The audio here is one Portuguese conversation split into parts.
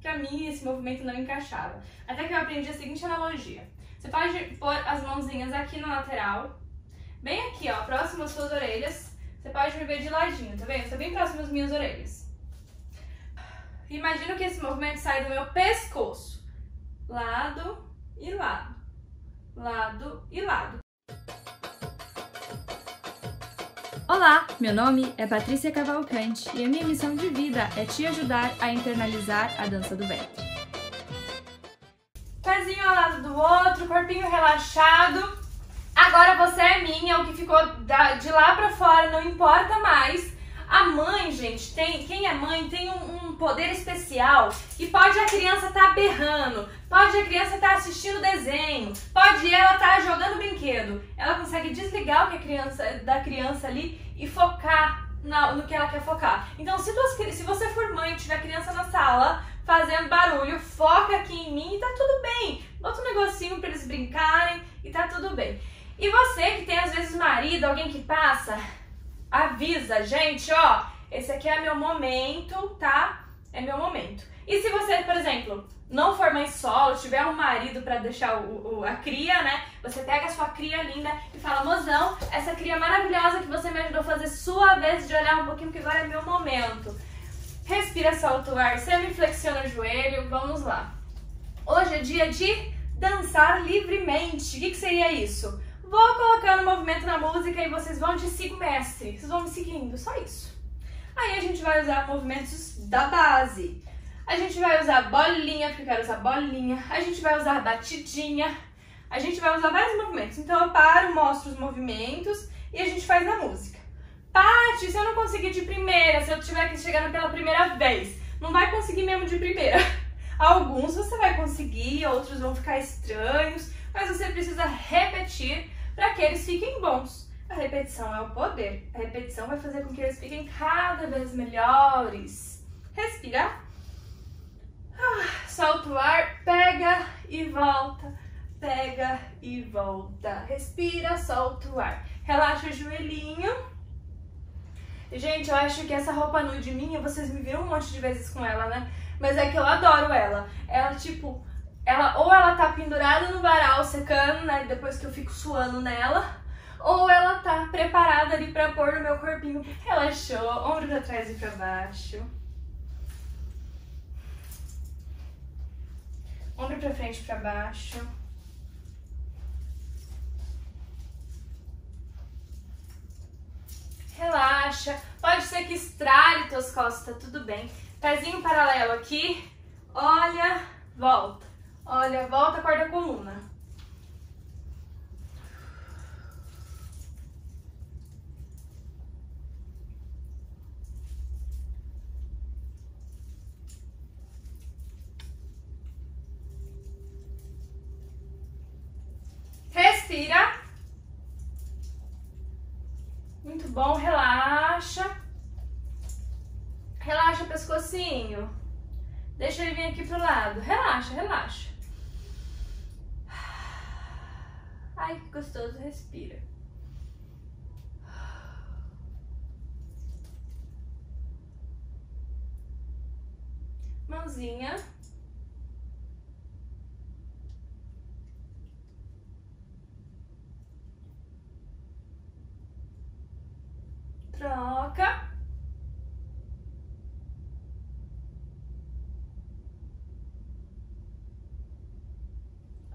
pra mim esse movimento não encaixava. Até que eu aprendi a seguinte analogia. Você pode pôr as mãozinhas aqui na lateral, bem aqui, ó, próximo às suas orelhas. Você pode me ver de ladinho, tá vendo? Tá bem próximo às minhas orelhas. Imagino que esse movimento sai do meu pescoço. Lado e lado. Lado e lado. Olá, meu nome é Patrícia Cavalcante e a minha missão de vida é te ajudar a internalizar a dança do ventre. Pezinho ao lado do outro, corpinho relaxado. Agora você é minha, o que ficou de lá pra fora não importa mais. A mãe, gente, quem é mãe tem um poder especial e pode a criança estar berrando, pode a criança estar assistindo desenho, pode ela estar jogando brinquedo. Ela consegue desligar o que a criança, da criança ali e focar no que ela quer focar. Então, se você for mãe e tiver criança na sala fazendo barulho, foca aqui em mim e tá tudo bem. Bota um negocinho pra eles brincarem e tá tudo bem. E você que tem às vezes marido, alguém que passa, avisa, gente, ó, esse aqui é meu momento, tá? É meu momento. E se você, por exemplo, não for mãe solo, tiver um marido pra deixar a cria, né? Você pega a sua cria linda e fala, mozão, essa cria maravilhosa que você me ajudou a fazer, sua vez de olhar um pouquinho, porque agora é meu momento. Respira, solta o ar, semiflexiona o joelho, vamos lá. Hoje é dia de dançar livremente. O que seria isso? Vou colocando o movimento na música e vocês vão de sigo mestre. Vocês vão me seguindo, só isso. Aí a gente vai usar movimentos da base. A gente vai usar bolinha, porque eu quero usar bolinha. A gente vai usar batidinha. A gente vai usar vários movimentos. Então eu paro, mostro os movimentos e a gente faz na música. Paty, se eu não conseguir de primeira, se eu tiver que chegar pela primeira vez, não vai conseguir mesmo de primeira. Alguns você vai conseguir, outros vão ficar estranhos, mas você precisa repetir para que eles fiquem bons. A repetição é o poder. A repetição vai fazer com que eles fiquem cada vez melhores. Respira. Solta o ar, pega e volta. Pega e volta. Respira, solta o ar. Relaxa o joelhinho. Gente, eu acho que essa roupa nude minha, vocês me viram um monte de vezes com ela, né? Mas é que eu adoro ela. Ela, tipo, ela tá pendurada no varal secando, né? Depois que eu fico suando nela. Ou ela tá preparada ali pra pôr no meu corpinho. Relaxou, ombro pra trás e pra baixo. Ombro pra frente e pra baixo. Relaxa. Pode ser que estrale tuas costas, tá tudo bem. Pezinho paralelo aqui. Olha, volta. Olha, volta, acorda a coluna. Respira. Muito bom, relaxa. Relaxa o pescocinho. Deixa ele vir aqui pro lado. Relaxa, relaxa. Ai, que gostoso, respira. Mãozinha. Troca.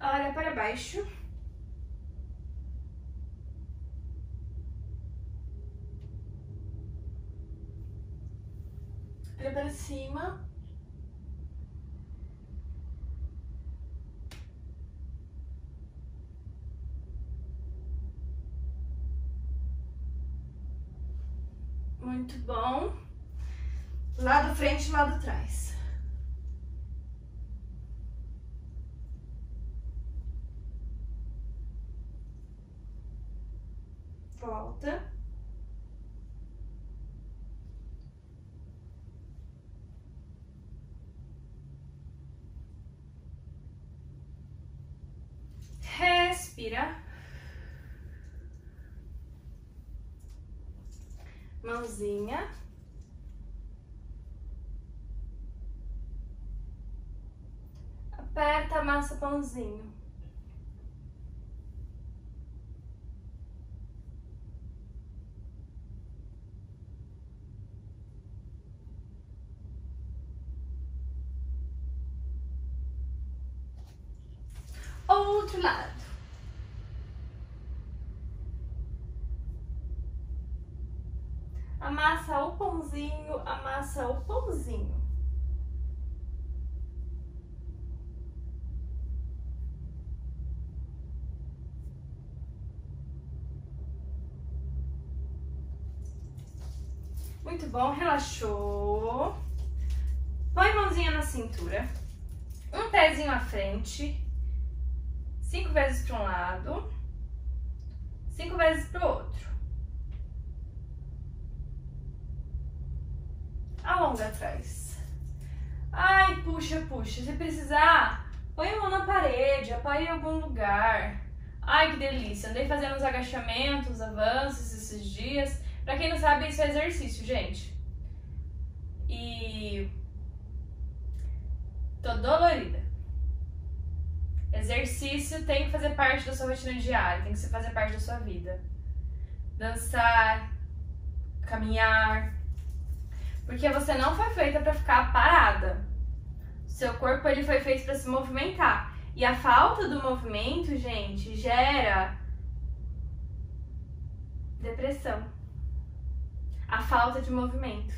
Olha para baixo. Olha para cima. Muito bom. Lado frente, lado trás. Volta. Respira. Mãozinha. aperta, amassa o pãozinho. Outro lado. Amassa o pãozinho, amassa o pãozinho. Muito bom, relaxou. Põe a mãozinha na cintura. Um pezinho à frente. 5 vezes para um lado, 5 vezes para o outro. Alonga atrás. Ai, puxa, puxa. Se precisar, põe a mão na parede, apoie em algum lugar. Ai, que delícia. Andei fazendo uns agachamentos, avanços esses dias. Pra quem não sabe, isso é exercício, gente. E... tô dolorida. Exercício tem que fazer parte da sua rotina diária, tem que fazer parte da sua vida. Dançar, caminhar, porque você não foi feita para ficar parada. O seu corpo, ele foi feito para se movimentar. E a falta do movimento, gente, gera depressão. A falta de movimento.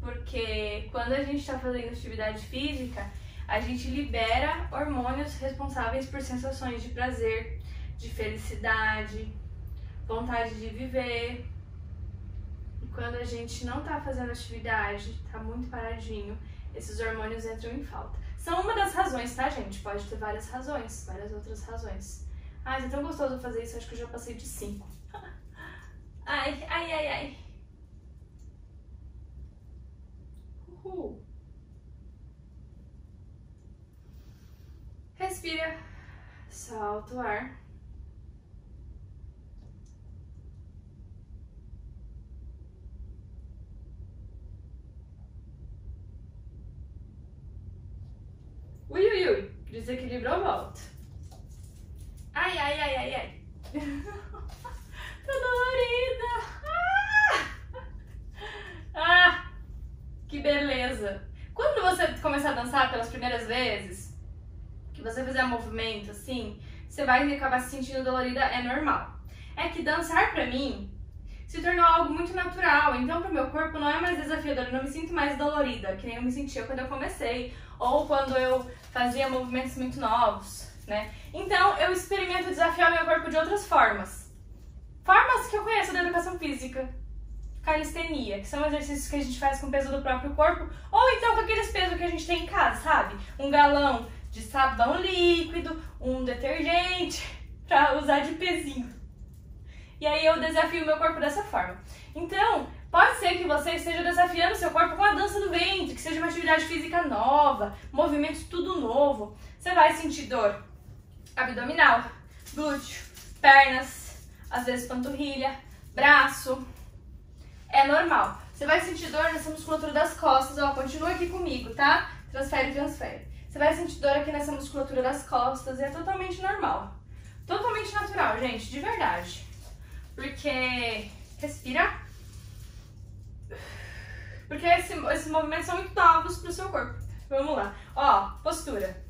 Porque quando a gente está fazendo atividade física, a gente libera hormônios responsáveis por sensações de prazer, de felicidade, vontade de viver. E quando a gente não tá fazendo atividade, tá muito paradinho, esses hormônios entram em falta. São uma das razões, tá, gente? Pode ter várias razões, várias outras razões. Ai, é tão gostoso fazer isso, acho que eu já passei de 5. Ai, ai, ai, ai. Uhul. Respira, solta o ar. Ui, ui, ui, desequilibrou, volta. Ai, ai, ai, ai, ai. Tô dolorida. Ah! Ah, que beleza. Quando você começar a dançar pelas primeiras vezes, que você fizer movimento assim, você vai acabar se sentindo dolorida, é normal. É que dançar pra mim se tornou algo muito natural, então pro meu corpo não é mais desafiador, eu não me sinto mais dolorida, que nem eu me sentia quando eu comecei, ou quando eu fazia movimentos muito novos, né? Então eu experimento desafiar meu corpo de outras formas. Formas que eu conheço da educação física. Calistenia, que são exercícios que a gente faz com o peso do próprio corpo, ou então com aqueles pesos que a gente tem em casa, sabe? Um galão de sabão líquido, um detergente, pra usar de pezinho. E aí eu desafio meu corpo dessa forma. Então, pode ser que você esteja desafiando seu corpo com a dança do ventre, que seja uma atividade física nova, movimentos tudo novo. Você vai sentir dor abdominal, glúteo, pernas, às vezes panturrilha, braço. É normal. Você vai sentir dor nessa musculatura das costas. Ó, continua aqui comigo, tá? Transfere, transfere. Você vai sentir dor aqui nessa musculatura das costas e é totalmente normal. Totalmente natural, gente, de verdade. Porque... respira. Porque esses movimentos são muito novos pro seu corpo. Vamos lá. Ó, postura.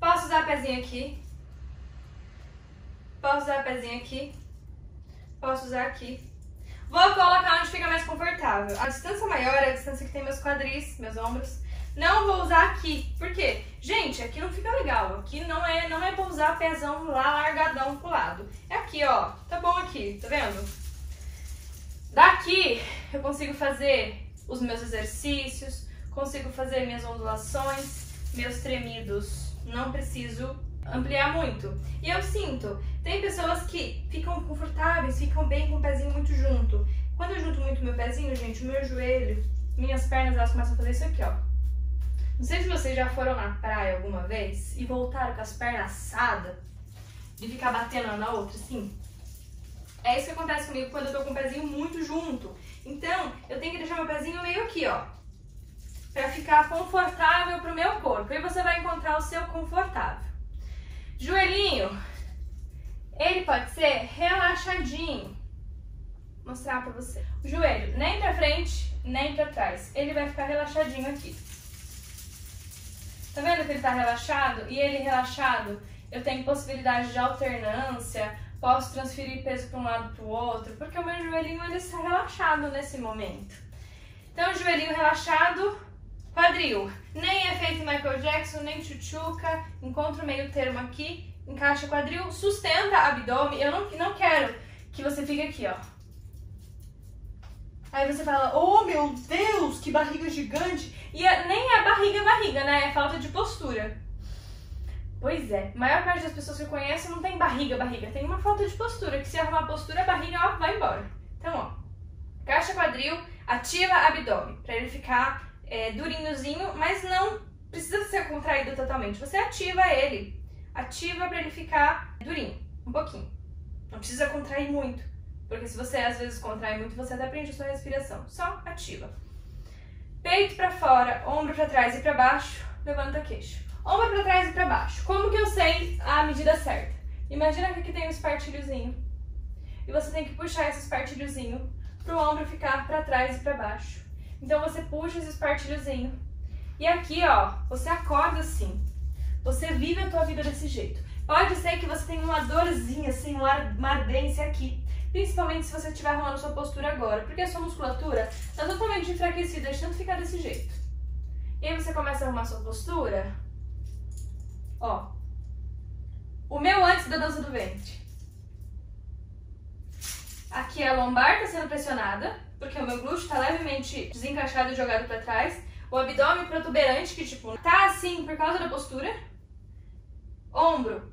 Posso usar a pezinha aqui. Posso usar a pezinha aqui. Posso usar aqui. Vou colocar onde fica mais confortável. A distância maior é a distância que tem meus quadris, meus ombros. Não vou usar aqui, por quê? Gente, aqui não fica legal, aqui não é pra usar pezão lá, largadão pro lado. É aqui, ó, tá bom aqui, tá vendo? Daqui eu consigo fazer os meus exercícios, consigo fazer minhas ondulações, meus tremidos, não preciso ampliar muito. E eu sinto, tem pessoas que ficam confortáveis, ficam bem com o pezinho muito junto. Quando eu junto muito meu pezinho, gente, o meu joelho, minhas pernas, elas começam a fazer isso aqui, ó. Não sei se vocês já foram na praia alguma vez e voltaram com as pernas assadas de ficar batendo uma na outra, assim. É isso que acontece comigo quando eu tô com o pezinho muito junto. Então, eu tenho que deixar meu pezinho meio aqui, ó. para ficar confortável para o meu corpo. E você vai encontrar o seu confortável. Joelhinho, ele pode ser relaxadinho. Vou mostrar para você. O joelho nem para frente, nem para trás. Ele vai ficar relaxadinho aqui. Tá vendo que ele tá relaxado? E ele relaxado, eu tenho possibilidade de alternância, posso transferir peso para um lado para o outro, porque o meu joelhinho ele está relaxado nesse momento. Então, joelhinho relaxado, quadril. Nem é feito Michael Jackson, nem tchutchuca. Encontra o meio termo aqui, encaixa quadril, sustenta abdômen. Eu não quero que você fique aqui, ó. Aí você fala, oh meu Deus, que barriga gigante. E nem é barriga, né? É falta de postura. Pois é, a maior parte das pessoas que eu conheço não tem barriga. Tem uma falta de postura, que se arrumar a postura, a barriga, ó, vai embora. Então, ó. Encaixa quadril, ativa abdômen, pra ele ficar durinhozinho, mas não precisa ser contraído totalmente. Você ativa ele, ativa pra ele ficar durinho, um pouquinho. Não precisa contrair muito, porque se você às vezes contrai muito, você até prende a sua respiração. Só ativa. Peito pra fora, ombro pra trás e pra baixo, levanta o queixo. Ombro pra trás e pra baixo. Como que eu sei a medida certa? Imagina que aqui tem um espartilhozinho e você tem que puxar esse espartilhozinho pro ombro ficar pra trás e pra baixo. Então você puxa esse espartilhozinho. E aqui, ó, você acorda assim. Você vive a tua vida desse jeito. Pode ser que você tenha uma dorzinha, assim, uma ardência aqui. Principalmente se você estiver arrumando sua postura agora. Porque a sua musculatura tá totalmente enfraquecida, de tanto ficar desse jeito. E aí você começa a arrumar sua postura. Ó. O meu antes da dança do ventre. Aqui a lombar está sendo pressionada, porque o meu glúteo está levemente desencaixado e jogado para trás. O abdômen protuberante, que tipo, tá assim por causa da postura. Ombro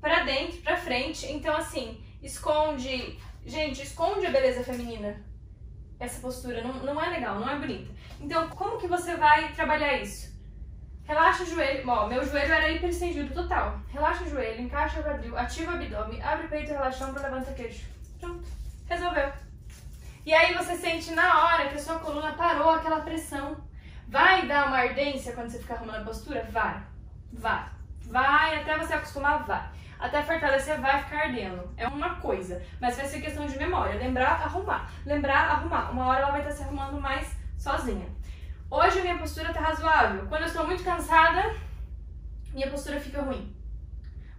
para dentro, para frente. Então assim, esconde... Gente, esconde a beleza feminina. Essa postura não é legal, não é bonita. Então como que você vai trabalhar isso? Relaxa o joelho. Bom, meu joelho era hiperestendido total. Relaxa o joelho, encaixa o quadril, ativa o abdômen, abre o peito, relaxa o ombro, levanta o queixo. Pronto. Resolveu. E aí você sente na hora que a sua coluna parou aquela pressão. Vai dar uma ardência quando você ficar arrumando a postura? Vai. Até você acostumar, vai. Até fortalecer, vai ficar ardendo. É uma coisa. Mas vai ser questão de memória. Lembrar, arrumar. Lembrar, arrumar. Uma hora ela vai estar se arrumando mais sozinha. Hoje a minha postura tá razoável. Quando eu estou muito cansada, minha postura fica ruim.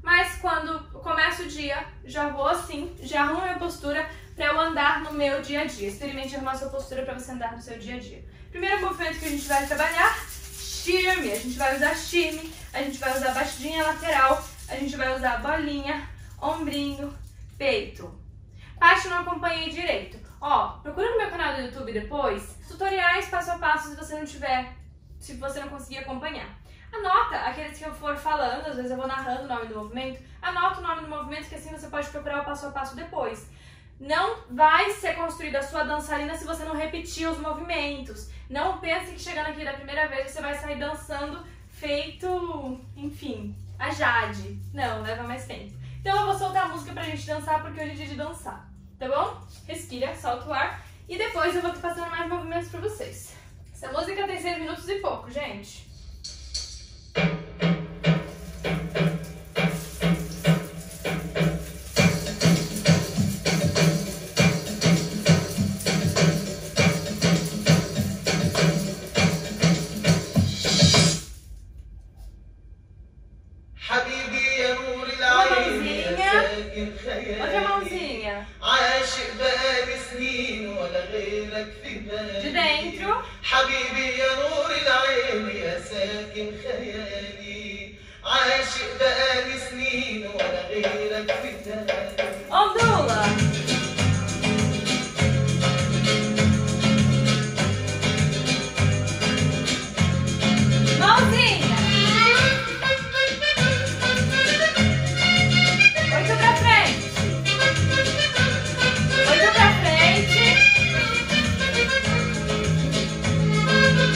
Mas quando começa o dia, já vou assim, já arrumo a minha postura para eu andar no meu dia a dia. Experimente arrumar a sua postura para você andar no seu dia a dia. Primeiro movimento que a gente vai trabalhar, shimmy. A gente vai usar shimmy, a gente vai usar batidinha lateral, a gente vai usar bolinha, ombrinho, peito. Parte não acompanhei direito. Ó, procura no meu canal do YouTube depois, tutoriais passo a passo se você não tiver, se você não conseguir acompanhar. Anota aqueles que eu for falando, às vezes eu vou narrando o nome do movimento. Anota o nome do movimento, que assim você pode procurar o passo a passo depois. Não vai ser construída a sua dançarina se você não repetir os movimentos. Não pense que chegando aqui da primeira vez você vai sair dançando feito, enfim, a Jade. Não, leva mais tempo. Então eu vou soltar a música pra gente dançar, porque hoje é dia de dançar, tá bom? Respira, solta o ar e depois eu vou te passando mais movimentos pra vocês. Essa música tem 6 minutos e pouco, gente.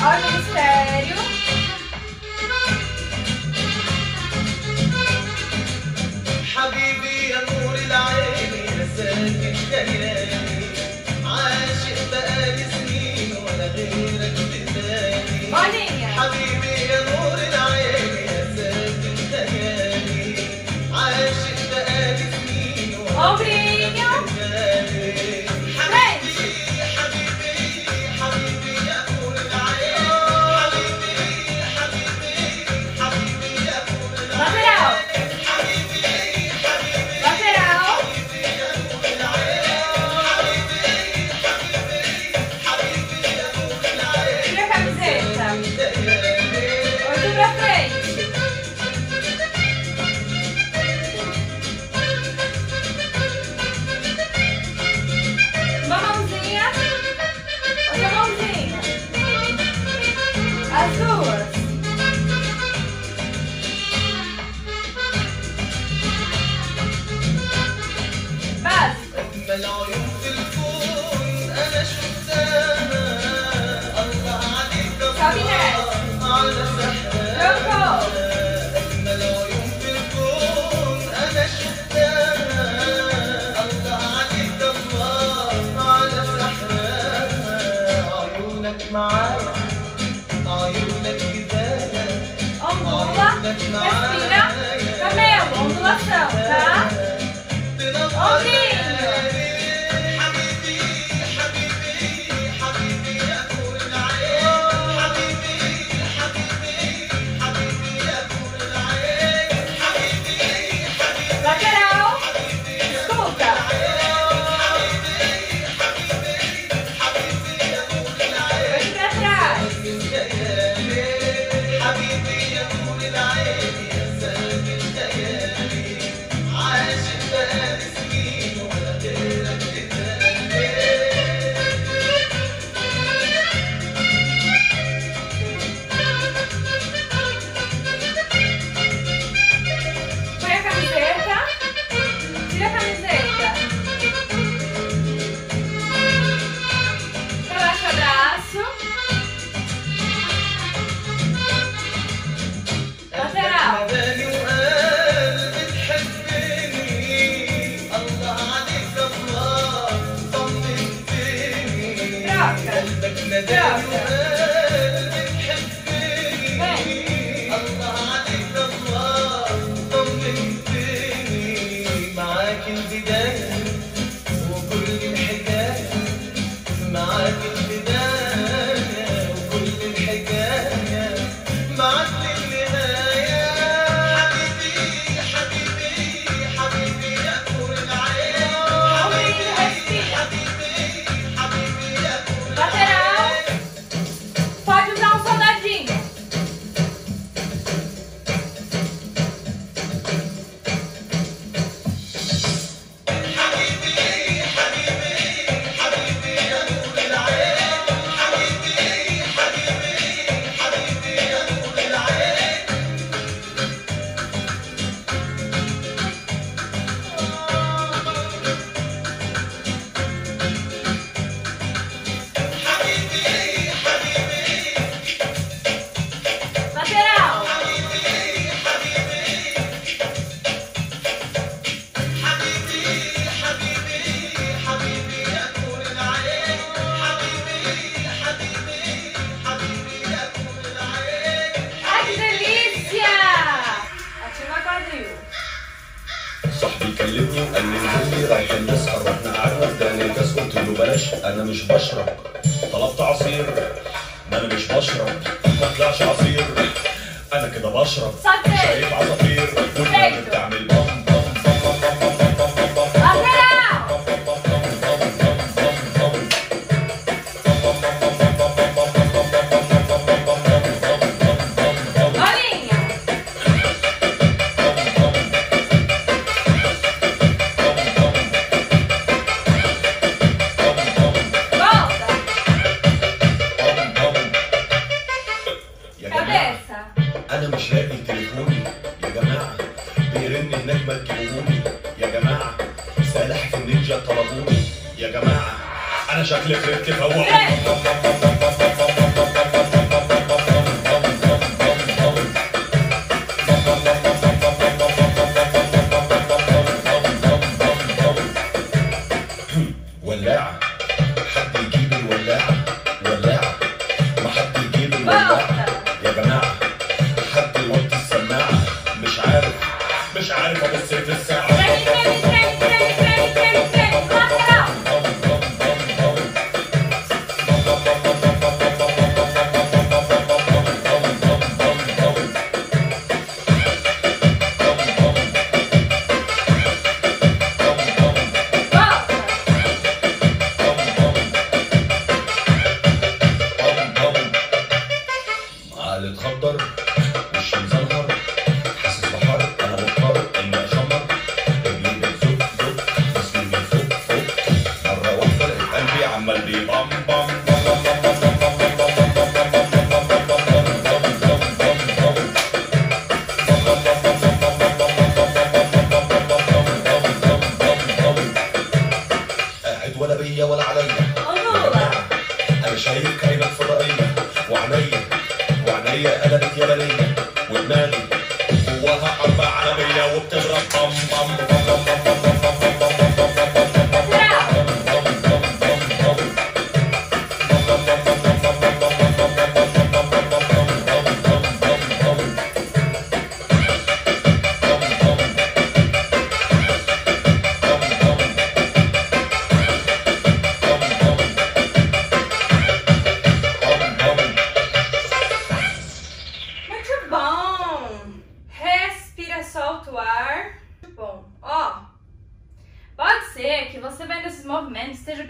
Olha o mistério. ondula, respira, cabelo, ondulação, tá? Ombrinho.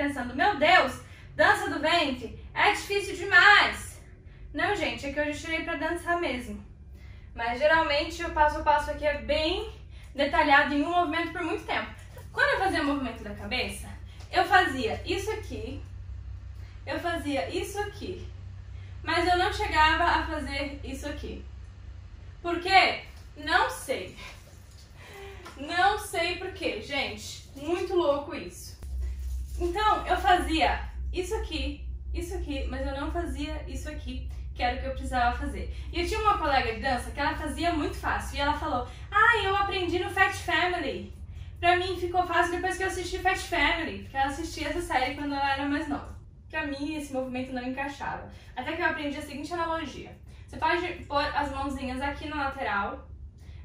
pensando, meu Deus, dança do ventre é difícil demais. Não, gente, é que eu já tirei pra dançar mesmo. Mas geralmente o passo a passo aqui é bem detalhado em um movimento por muito tempo. Quando eu fazia o movimento da cabeça, eu fazia isso aqui, eu fazia isso aqui, mas eu não chegava a fazer isso aqui. Por quê? Não sei. Não sei por quê, gente. Muito louco isso. Então, eu fazia isso aqui, mas eu não fazia isso aqui, que era o que eu precisava fazer. E eu tinha uma colega de dança que ela fazia muito fácil, e ela falou, ah, eu aprendi no Fat Family. Pra mim ficou fácil depois que eu assisti Fat Family, porque ela assistia essa série quando ela era mais nova. Pra mim, esse movimento não encaixava. Até que eu aprendi a seguinte analogia. Você pode pôr as mãozinhas aqui na lateral,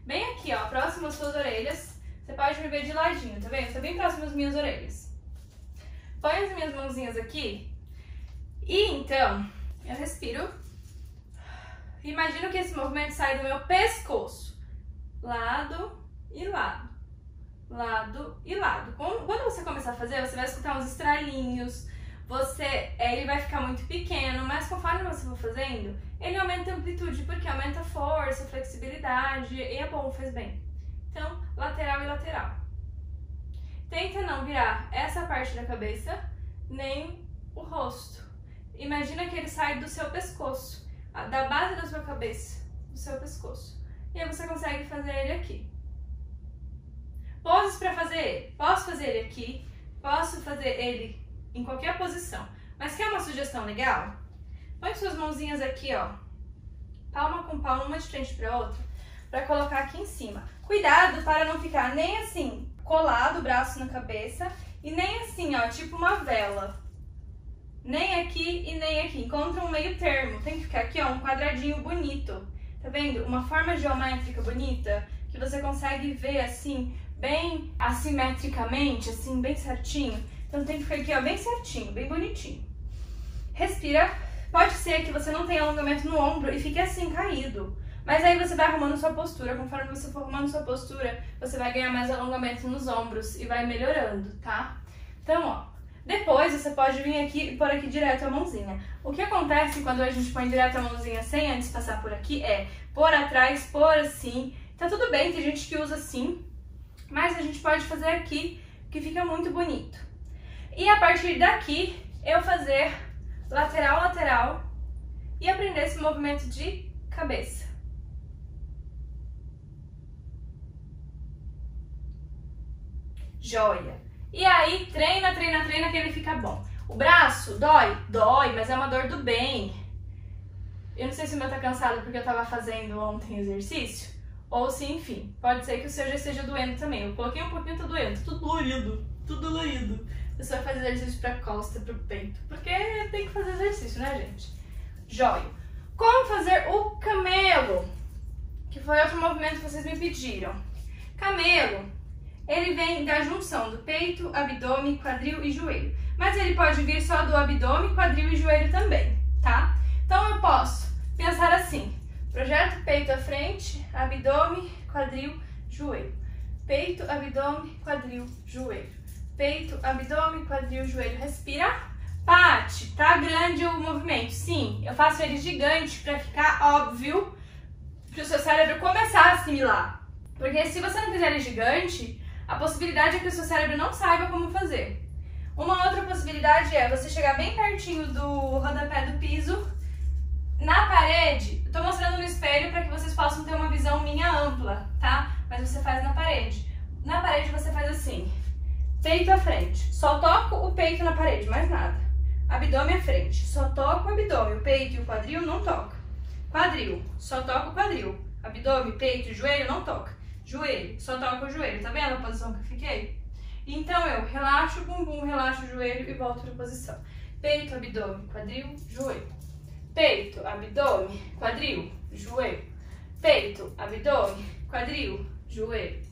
bem aqui, ó, próximo às suas orelhas. Você pode me ver de ladinho, tá vendo? Tá bem próximo às minhas orelhas. Põe as minhas mãozinhas aqui e então eu respiro. Imagino que esse movimento sai do meu pescoço. Lado e lado. Lado e lado. Quando você começar a fazer, você vai escutar uns estralinhos. Ele vai ficar muito pequeno, mas conforme você for fazendo, ele aumenta a amplitude, porque aumenta a força, a flexibilidade, e é bom, faz bem. Então, lateral e lateral. Tenta não virar essa parte da cabeça, nem o rosto. Imagina que ele sai do seu pescoço, da base da sua cabeça, do seu pescoço. E aí você consegue fazer ele aqui. Poses para fazer ele. Posso fazer ele aqui, posso fazer ele em qualquer posição. Mas quer uma sugestão legal? Põe suas mãozinhas aqui, ó, palma com palma, uma de frente pra outra, pra colocar aqui em cima. Cuidado para não ficar nem assim, colado o braço na cabeça, e nem assim, ó, tipo uma vela. Nem aqui e nem aqui. Encontra um meio termo. Tem que ficar aqui, ó, um quadradinho bonito. Tá vendo? Uma forma geométrica bonita, que você consegue ver assim, bem assimetricamente, assim, bem certinho. Então tem que ficar aqui, ó, bem certinho, bem bonitinho. Respira. Pode ser que você não tenha alongamento no ombro e fique assim, caído. Mas aí você vai arrumando sua postura. Conforme você for arrumando sua postura, você vai ganhar mais alongamento nos ombros e vai melhorando, tá? Então, ó, depois você pode vir aqui e pôr aqui direto a mãozinha. O que acontece quando a gente põe direto a mãozinha sem antes passar por aqui é por atrás, por assim. Tá tudo bem, tem gente que usa assim, mas a gente pode fazer aqui, que fica muito bonito. E a partir daqui, eu fazer lateral, lateral e aprender esse movimento de cabeça. Joia! E aí, treina, treina, treina, que ele fica bom. O braço dói? Dói, mas é uma dor do bem. Eu não sei se o meu tá cansado porque eu tava fazendo ontem exercício, ou se, enfim, pode ser que o seu já esteja doendo também. Eu coloquei um pouquinho, tá doendo, tudo dolorido, tudo dolorido. Você vai fazer exercício pra costa, pro peito, porque tem que fazer exercício, né, gente? Joia! Como fazer o camelo? Que foi outro movimento que vocês me pediram. Camelo, ele vem da junção do peito, abdômen, quadril e joelho. Mas ele pode vir só do abdômen, quadril e joelho também, tá? Então eu posso pensar assim, projeto peito à frente, abdômen, quadril, joelho. Peito, abdômen, quadril, joelho. Peito, abdômen, quadril, joelho, respira. Pati, tá grande o movimento? Sim, eu faço ele gigante pra ficar óbvio, pro seu cérebro começar a assimilar. Porque se você não fizer ele gigante, a possibilidade é que o seu cérebro não saiba como fazer. Uma outra possibilidade é você chegar bem pertinho do rodapé do piso, na parede. Eu tô mostrando no espelho pra que vocês possam ter uma visão minha ampla, tá? Mas você faz na parede. Na parede você faz assim. Peito à frente, só toco o peito na parede, mais nada. Abdômen à frente, só toco o abdômen, o peito e o quadril não toca. Quadril, só toco o quadril. Abdômen, peito e joelho não toca. Joelho, só toco o joelho, tá vendo a posição que eu fiquei? Então eu relaxo o bumbum, relaxo o joelho e volto pra posição. Peito, abdômen, quadril, joelho. Peito, abdômen, quadril, joelho. Peito, abdômen, quadril, joelho.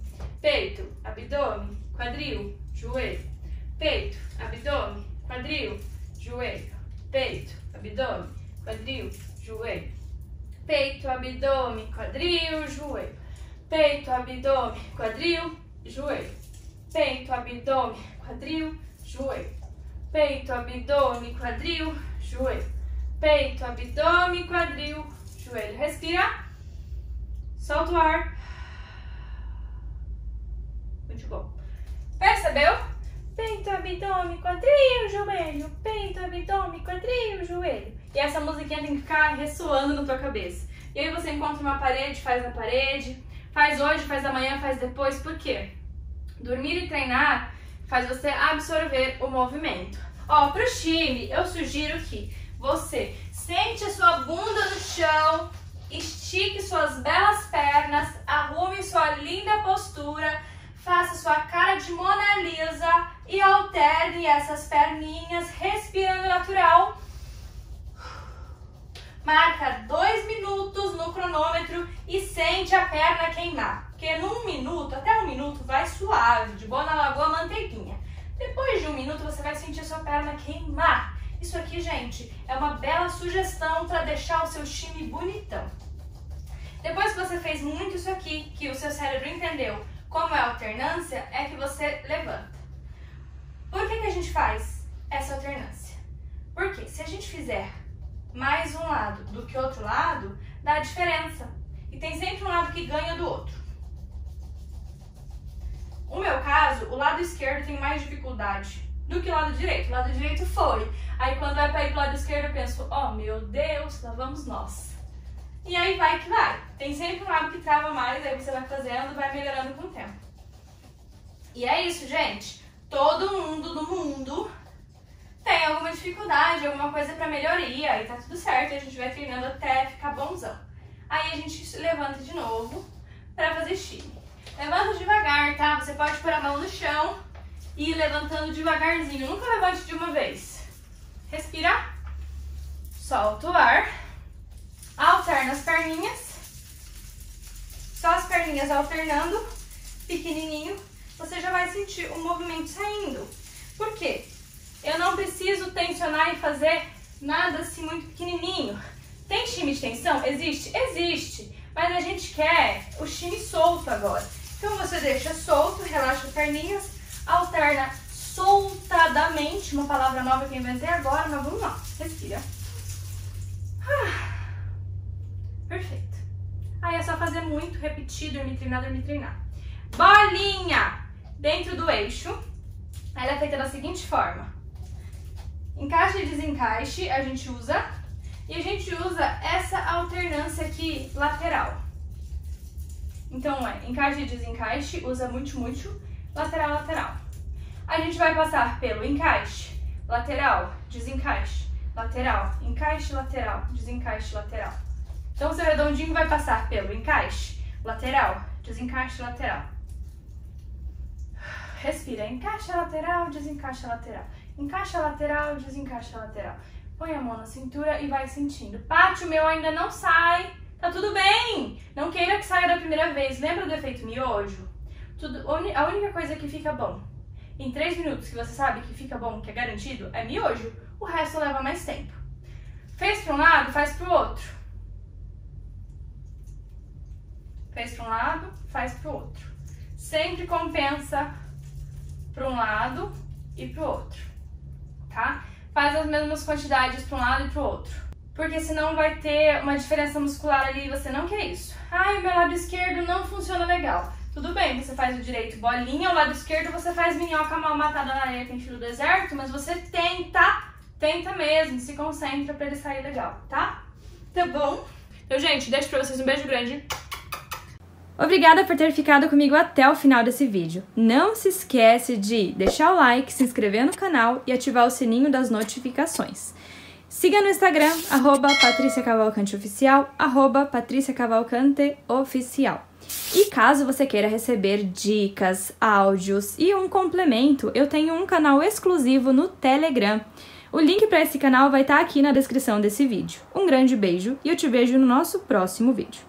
Peito, abdômen, quadril, joelho, peito, abdômen, quadril, joelho, peito, abdômen, quadril, joelho, peito, abdômen, quadril, joelho, peito, abdômen, quadril, joelho, peito, abdômen, quadril, joelho, peito, abdômen, quadril, joelho. Peito, abdômen, quadril, joelho. Respira. Solta o ar. Muito bom. Percebeu? Peito, abdômen, quadril, joelho. Peito, abdômen, quadril, joelho. E essa musiquinha tem que ficar ressoando na tua cabeça. E aí você encontra uma parede, faz na parede. Faz hoje, faz amanhã, faz depois. Por quê? Dormir e treinar faz você absorver o movimento. Ó, pro time, eu sugiro que você sente a sua bunda no chão, estique suas belas pernas, arrume sua linda postura, faça sua cara de Mona Lisa e alterne essas perninhas respirando natural. Marca 2 minutos no cronômetro e sente a perna queimar. Porque num minuto, até 1 minuto, vai suave, de boa na lagoa, manteiguinha. Depois de 1 minuto, você vai sentir a sua perna queimar. Isso aqui, gente, é uma bela sugestão para deixar o seu time bonitão. Depois que você fez muito isso aqui, que o seu cérebro entendeu como é a alternância, é que você levanta. Por que a gente faz essa alternância? Porque se a gente fizer mais um lado do que outro lado, dá diferença. E tem sempre um lado que ganha do outro. No meu caso, o lado esquerdo tem mais dificuldade do que o lado direito. O lado direito foi. Aí quando vai para ir pro lado esquerdo, eu penso, ó, meu Deus, lá vamos nós. E aí vai que vai. Tem sempre um lado que trava mais, aí você vai fazendo, vai melhorando com o tempo. E é isso, gente. Todo mundo no mundo tem alguma dificuldade, alguma coisa para melhoria, e tá tudo certo, a gente vai treinando até ficar bonzão. Aí a gente levanta de novo para fazer time. Levanta devagar, tá? Você pode pôr a mão no chão e ir levantando devagarzinho. Nunca levante de uma vez. Respira. Solta o ar. Alterna as perninhas. Só as perninhas alternando, pequenininho. Você já vai sentir o movimento saindo. Por quê? Eu não preciso tensionar e fazer nada assim muito pequenininho. Tem time de tensão? Existe? Existe. Mas a gente quer o time solto agora. Então você deixa solto, relaxa as perninhas, alterna soltadamente. Uma palavra nova que eu inventei agora, mas vamos lá. Respira. Perfeito. Aí é só fazer muito, repetir, dormir, treinar, dormir, treinar. Bolinha dentro do eixo. Ela é feita da seguinte forma. Encaixe e desencaixe, a gente usa. E a gente usa essa alternância aqui, lateral. Então, é encaixe e desencaixe, usa muito, muito. Lateral, lateral. A gente vai passar pelo encaixe, lateral, desencaixe, lateral, encaixe, lateral, desencaixe, lateral. Então, o seu redondinho vai passar pelo encaixe, lateral, desencaixe, lateral. Respira, encaixa lateral, desencaixa lateral. Encaixa lateral, desencaixa lateral. Põe a mão na cintura e vai sentindo. Paty, o meu ainda não sai. Tá tudo bem. Não queira que saia da primeira vez. Lembra do efeito miojo? A única coisa que fica bom em 3 minutos, que você sabe que fica bom, que é garantido, é miojo. O resto leva mais tempo. Fez pra um lado, faz pro outro. Fez pra um lado, faz pro outro. Sempre compensa para um lado e para o outro, tá? Faz as mesmas quantidades para um lado e para o outro, porque senão vai ter uma diferença muscular ali e você não quer isso. Ai, meu lado esquerdo não funciona legal. Tudo bem, você faz o direito bolinha, o lado esquerdo você faz minhoca mal matada na areia que enfia no deserto, mas você tenta mesmo, se concentra para ele sair legal, tá? Tá bom? Então, gente, deixo para vocês um beijo grande. Obrigada por ter ficado comigo até o final desse vídeo. Não se esquece de deixar o like, se inscrever no canal e ativar o sininho das notificações. Siga no Instagram, @patriciacavalcanteoficial, @patriciacavalcanteoficial. E caso você queira receber dicas, áudios e um complemento, eu tenho um canal exclusivo no Telegram. O link para esse canal vai estar aqui na descrição desse vídeo. Um grande beijo e eu te vejo no nosso próximo vídeo.